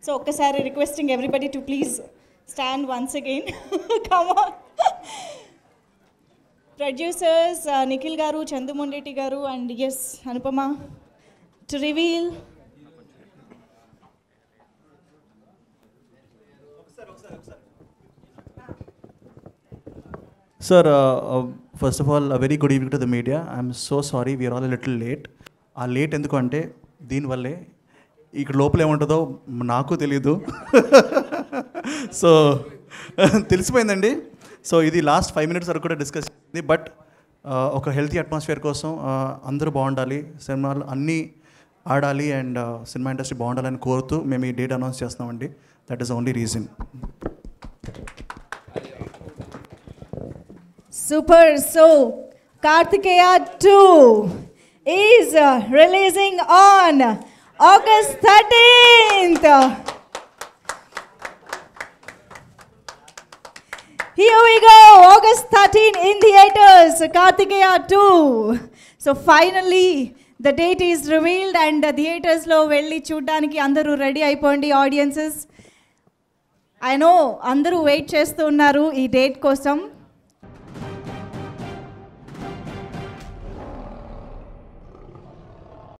So, Okkasari requesting everybody to please stand once again. Come on. Producers, Nikhil Garu, Chandu Mundeti Garu, and yes, Anupama, to reveal. Sir, first of all, a very good evening to the media. I'm so sorry, we are all a little late. Our late enduku ante deen valle ikkada lopale untado naaku teliyadu. So telisipindandi. So idi last 5 minutes varaku kuda discuss cheyandi, but oka healthy atmosphere kosam andaru bondali, cinemalu anni aadali and cinema industry bondalani kortu mem ee date announce chestunam andi. That is the only reason. Super. So, Karthikeya 2 is releasing on August 13th. Here we go, August 13th in theatres, Karthikeya 2. So, finally, the date is revealed and the theatres lo velli chuddaniki andaru ready ayipondi audiences. I know, andaru wait chestu unnaru ee date kosam.